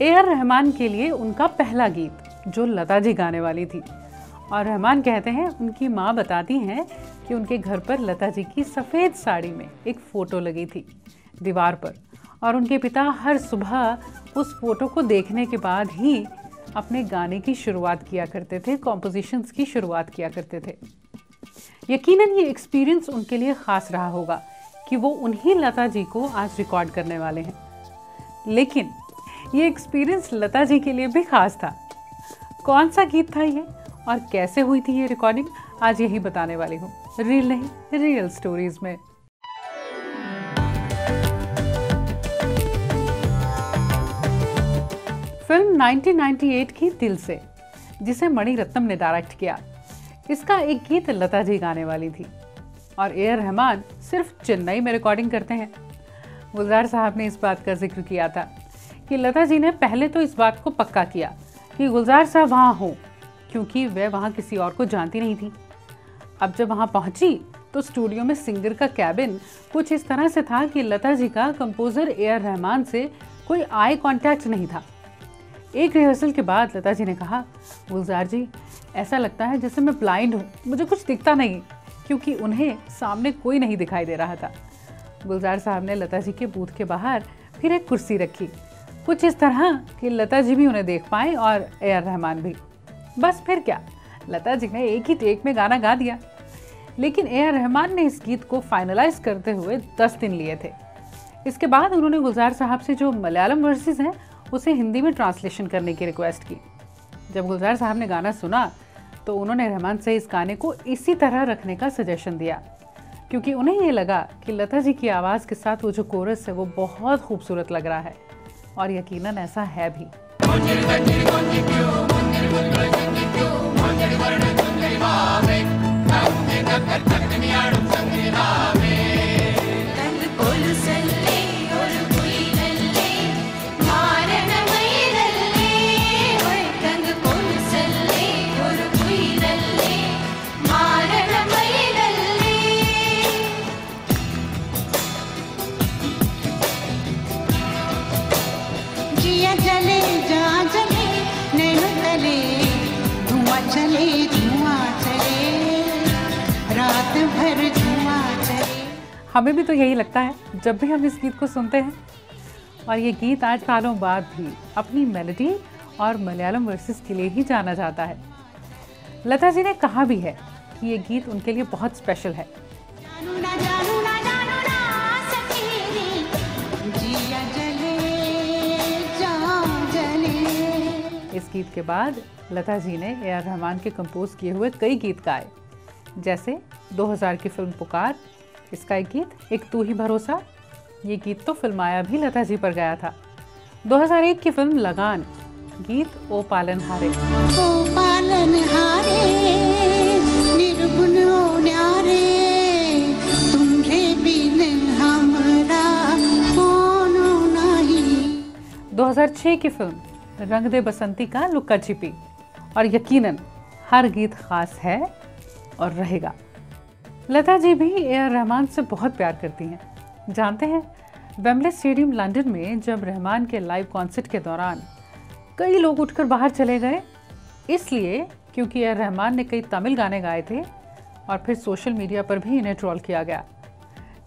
A R Rahman के लिए उनका पहला गीत जो लता जी गाने वाली थी। और रहमान कहते हैं, उनकी माँ बताती हैं कि उनके घर पर लता जी की सफ़ेद साड़ी में एक फ़ोटो लगी थी दीवार पर, और उनके पिता हर सुबह उस फ़ोटो को देखने के बाद ही अपने गाने की शुरुआत किया करते थे, कॉम्पोजिशंस की शुरुआत किया करते थे। यकीनन ये एक्सपीरियंस उनके लिए ख़ास रहा होगा कि वो उन्हीं लता जी को आज रिकॉर्ड करने वाले हैं। लेकिन ये एक्सपीरियंस लता जी के लिए भी ख़ास था। कौन सा गीत था ये और कैसे हुई थी ये रिकॉर्डिंग, आज यही बताने वाली हूँ रील नहीं रियल स्टोरीज़ में। फिल्म 1998 की दिल से, जिसे मणि रत्नम ने डायरेक्ट किया, इसका एक गीत लता जी गाने वाली थी। और ए आर रहमान सिर्फ चेन्नई में रिकॉर्डिंग करते हैं। गुलजार साहब ने इस बात का जिक्र किया था कि लता जी ने पहले तो इस बात को पक्का किया कि गुलजार साहब वहाँ हों, क्योंकि वह वहाँ किसी और को जानती नहीं थी। अब जब वहाँ पहुँची तो स्टूडियो में सिंगर का कैबिन कुछ इस तरह से था कि लता जी का कंपोज़र ए आर रहमान से कोई आई कांटेक्ट नहीं था। एक रिहर्सल के बाद लता जी ने कहा, गुलजार जी ऐसा लगता है जैसे मैं ब्लाइंड हूँ, मुझे कुछ दिखता नहीं, क्योंकि उन्हें सामने कोई नहीं दिखाई दे रहा था। गुलजार साहब ने लता जी के बूथ के बाहर फिर एक कुर्सी रखी, कुछ इस तरह कि लता जी भी उन्हें देख पाएँ और ए आर रहमान भी। बस फिर क्या, लता जी ने एक ही टेक में गाना गा दिया। लेकिन ए आर रहमान ने इस गीत को फाइनलाइज करते हुए 10 दिन लिए थे। इसके बाद उन्होंने गुलजार साहब से जो मलयालम वर्सेस हैं उसे हिंदी में ट्रांसलेशन करने की रिक्वेस्ट की। जब गुलजार साहब ने गाना सुना तो उन्होंने रहमान से इस गाने को इसी तरह रखने का सजेशन दिया, क्योंकि उन्हें ये लगा कि लता जी की आवाज़ के साथ वो जो कोरस है वो बहुत खूबसूरत लग रहा है, और यकीनन ऐसा है भी। हमें भी तो यही लगता है जब भी हम इस गीत को सुनते हैं। और ये गीत आज सालों बाद भी अपनी मेलोडी और मलयालम वर्सेस के लिए ही जाना जाता है। लता जी ने कहा भी है कि ये गीत उनके लिए बहुत स्पेशल है। इस गीत के बाद लता जी ने ए आर रहमान के कंपोज किए हुए कई गीत गाए, जैसे 2000 की फिल्म पुकार, इसका एक गीत एक तू ही भरोसा, ये गीत तो फिल्माया भी लता जी पर गया था। 2001 की फिल्म लगान, गीत ओ पालन हारे, ओ पालन हारे निर्गुण ओ न्यारे तुम्हरे बिन हमरा कोनो नहीं। 2006 की फिल्म रंग दे बसंती का लुक्का छिपी। और यकीनन हर गीत खास है और रहेगा। लता जी भी ए आर रहमान से बहुत प्यार करती हैं। जानते हैं, वेम्बले स्टेडियम लंदन में जब रहमान के लाइव कॉन्सर्ट के दौरान कई लोग उठकर बाहर चले गए, इसलिए क्योंकि ए आर रहमान ने कई तमिल गाने गाए थे और फिर सोशल मीडिया पर भी इन्हें ट्रोल किया गया।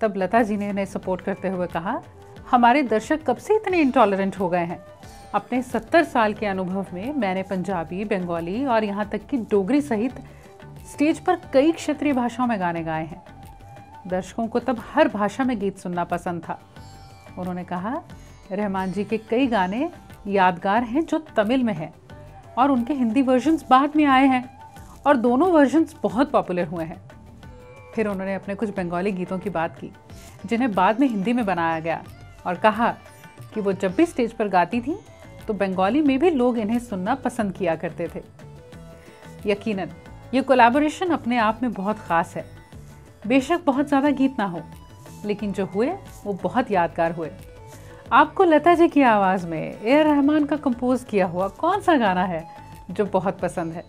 तब लता जी ने इन्हें सपोर्ट करते हुए कहा, हमारे दर्शक कब से इतने इंटॉलरेंट हो गए हैं। अपने 70 साल के अनुभव में मैंने पंजाबी, बंगाली और यहाँ तक कि डोगरी सहित स्टेज पर कई क्षेत्रीय भाषाओं में गाने गाए हैं। दर्शकों को तब हर भाषा में गीत सुनना पसंद था। उन्होंने कहा, रहमान जी के कई गाने यादगार हैं जो तमिल में हैं और उनके हिंदी वर्जन्स बाद में आए हैं, और दोनों वर्जन्स बहुत पॉपुलर हुए हैं। फिर उन्होंने अपने कुछ बंगाली गीतों की बात की जिन्हें बाद में हिंदी में बनाया गया, और कहा कि वो जब भी स्टेज पर गाती थी तो बंगाली में भी लोग इन्हें सुनना पसंद किया करते थे। यकीनन ये कोलैबोरेशन अपने आप में बहुत ख़ास है। बेशक बहुत ज़्यादा गीत ना हो, लेकिन जो हुए वो बहुत यादगार हुए। आपको लता जी की आवाज़ में ए आर रहमान का कंपोज़ किया हुआ कौन सा गाना है जो बहुत पसंद है,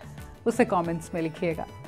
उसे कमेंट्स में लिखिएगा।